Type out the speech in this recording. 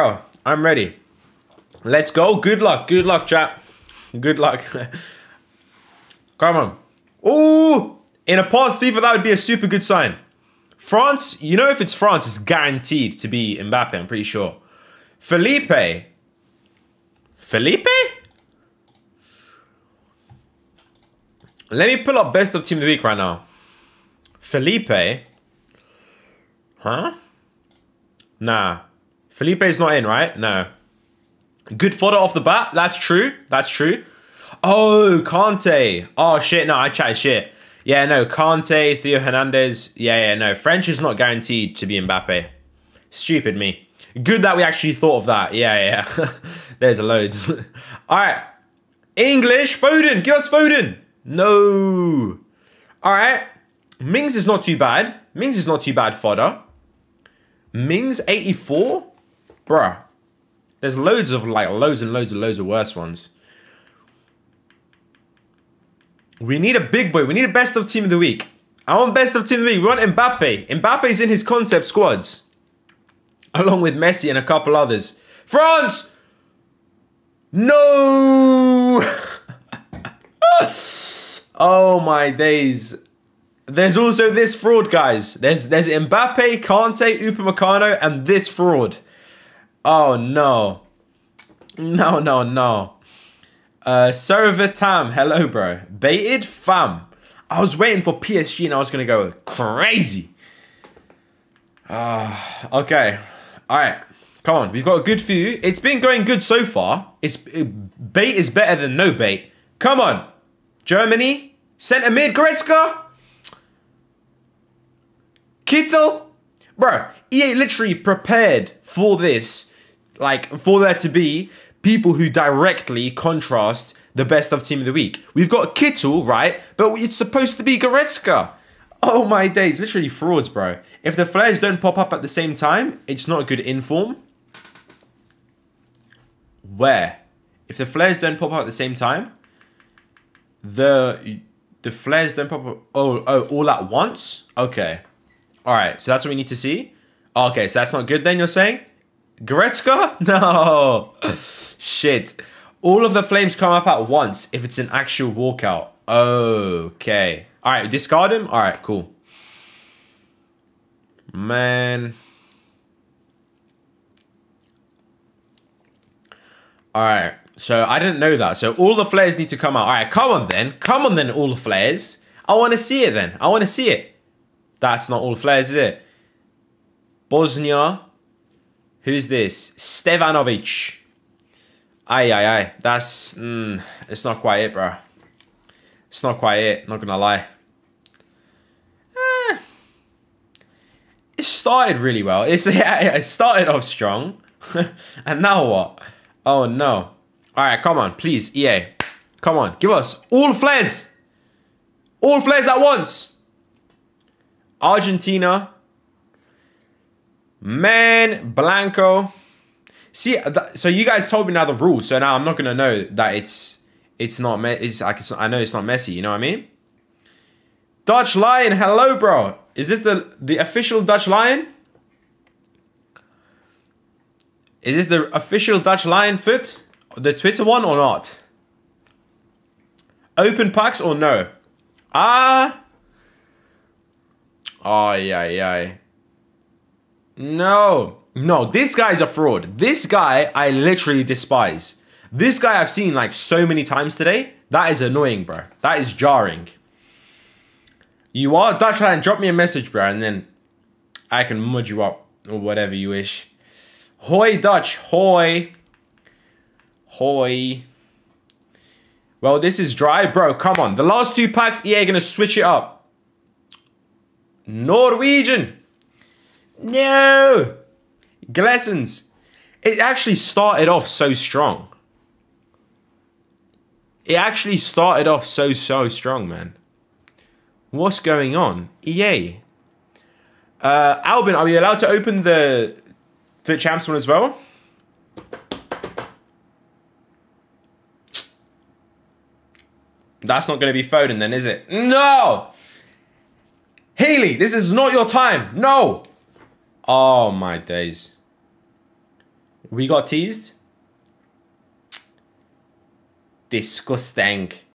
Bro, I'm ready. Let's go. Good luck, chat. Good luck. Come on. Ooh! In a past FIFA, that would be a super good sign. France, you know if it's France, it's guaranteed to be Mbappe, I'm pretty sure. Felipe. Felipe? Let me pull up best of team of the week right now. Felipe. Huh? Nah. Felipe's not in, right? No. Good fodder off the bat. That's true. That's true. Oh, Kante. Oh, shit. No, I chatted shit. Yeah, no. Kante, Theo Hernandez. Yeah, no. French is not guaranteed to be Mbappe. Stupid me. Good that we actually thought of that. Yeah. There's a loads. All right. English. Foden. Give us Foden. No. All right. Mings is not too bad. Mings is not too bad fodder. Mings 84? Bruh. There's loads of like loads and loads of worse ones. We need a big boy. We need a best of team of the week. I want best of team of the week. We want Mbappe. Mbappe's in his concept squads. Along with Messi and a couple others. France! No! Oh my days. There's also this fraud, guys. There's Mbappe, Kante, Upamecano, and this fraud. Oh, no. No. Servetam. Hello, bro. Baited fam. I was waiting for PSG and I was going to go crazy. Okay. All right. Come on. We've got a good few. It's been going good so far. Bait is better than no bait. Come on. Germany. Centre mid. Goretzka. Kittel? Bro, EA literally prepared for this, like, for there to be people who directly contrast the best of team of the week. We've got Kittel, right? But it's supposed to be Goretzka. Oh my days, literally frauds, bro. If the flares don't pop up at the same time, it's not a good inform. Where? If the flares don't pop up at the same time, the flares don't pop up, oh, all at once? Okay. All right, so that's what we need to see. Okay, so that's not good then, you're saying? Goretzka? No. Shit. All of the flames come up at once if it's an actual walkout. Okay. All right, discard him? All right, cool. Man. All right, so I didn't know that. So all the flares need to come out. All right, come on then. Come on then, all the flares. I want to see it then. I want to see it. That's not all flares, is it? Bosnia. Who's this? Stevanovic. Aye. That's... it's not quite it, bro. It's not quite it. Not gonna lie. It started really well. It started off strong. And now what? Oh, no. Alright, come on. Please, EA. Come on. Give us all flares. All flares at once. Argentina. Man, Blanco. See, so you guys told me now the rules, so now I'm not gonna know that I know it's not Messi. You know what I mean? Dutch Lion, hello, bro. Is this the official Dutch Lion? Is this the official Dutch Lion foot, the Twitter one or not? Open packs or no? Aye. No, this guy's a fraud. This guy I literally despise. This guy I've seen like so many times today. That is annoying, bro. That is jarring. You are Dutch Lion, drop me a message, bro, and then I can mud you up or whatever you wish. Hoi Dutch, hoi. Hoi. Well, this is dry, bro. Come on. The last two packs, EA gonna switch it up. Norwegian. No. Glessons. It actually started off so strong. It actually started off so strong, man. What's going on? EA. Albin, are we allowed to open the champs one as well? That's not going to be Foden then, is it? No. Healy, this is not your time. No. Oh, my days. We got teased. Disgusting.